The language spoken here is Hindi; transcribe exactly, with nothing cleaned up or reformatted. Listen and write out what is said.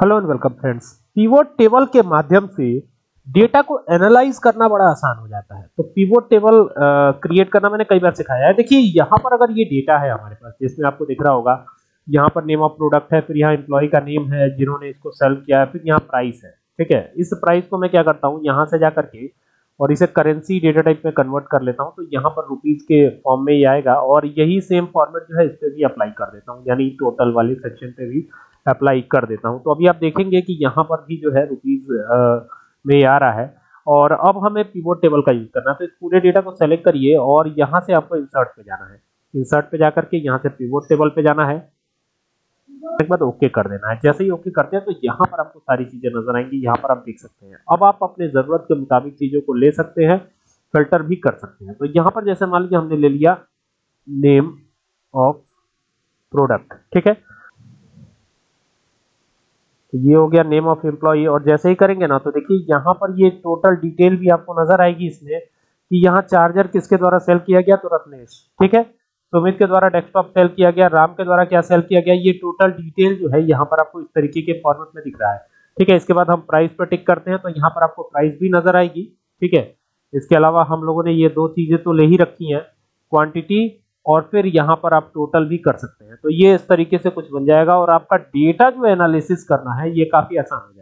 Hello and welcome friends. Pivot table के माध्यम से डेटा को एनालाइज करना बड़ा आसान हो जाता है। तो पिवोट टेबल क्रिएट करना मैंने कई बार सिखाया है। देखिए यहाँ पर अगर ये डेटा है हमारे पास, जिसमें आपको दिख रहा होगा यहाँ पर नेम ऑफ प्रोडक्ट है, फिर यहाँ एम्प्लॉय का नेम है जिन्होंने इसको सेल किया है, फिर यहाँ प्राइस है। ठीक है, इस प्राइस को मैं क्या करता हूँ, यहाँ से जा करके और इसे करेंसी डेटा टाइप में कन्वर्ट कर लेता हूँ। तो यहाँ पर रुपीज़ के फॉर्म में ही आएगा और यही सेम फॉर्मेट जो है इस पर भी अप्लाई कर देता हूँ, यानी टोटल वाले सेक्शन पे भी अप्लाई कर देता हूँ। तो अभी आप देखेंगे कि यहाँ पर भी जो है रुपीज़ में आ रहा है। और अब हमें पिवोट टेबल का यूज़ करना है, तो इस पूरे डेटा को सेलेक्ट करिए और यहाँ से आपको इंसर्ट पे जाना है। इंसर्ट पे जा करके यहाँ से पिवोट टेबल पे जाना है, एक बार ओके कर देना है। जैसे ही ओके करते हैं तो यहाँ पर आपको सारी चीज़ें नजर आएंगी, यहाँ पर आप देख सकते हैं। अब आप अपने ज़रूरत के मुताबिक चीज़ों को ले सकते हैं, फिल्टर भी कर सकते हैं। तो यहाँ पर जैसे मान लीजिए हमने ले लिया नेम ऑफ प्रोडक्ट, ठीक है, तो ये हो गया नेम ऑफ एम्प्लॉई। और जैसे ही करेंगे ना तो देखिए यहाँ पर ये टोटल डिटेल भी आपको नजर आएगी इसमें कि यहाँ चार्जर किसके द्वारा सेल किया गया, तो रत्नेश, ठीक है, सुमित के द्वारा डेस्कटॉप सेल किया गया, राम के द्वारा क्या सेल किया गया, ये टोटल डिटेल जो है यहाँ पर आपको इस तरीके के फॉर्मेट में दिख रहा है। ठीक है, इसके बाद हम प्राइस पर टिक करते हैं तो यहाँ पर आपको प्राइस भी नजर आएगी। ठीक है, इसके अलावा हम लोगों ने ये दो चीजें तो ले ही रखी हैं, क्वांटिटी और फिर यहाँ पर आप टोटल भी कर सकते हैं। तो ये इस तरीके से कुछ बन जाएगा और आपका डेटा जो एनालिसिस करना है ये काफी आसान हो जाएगा।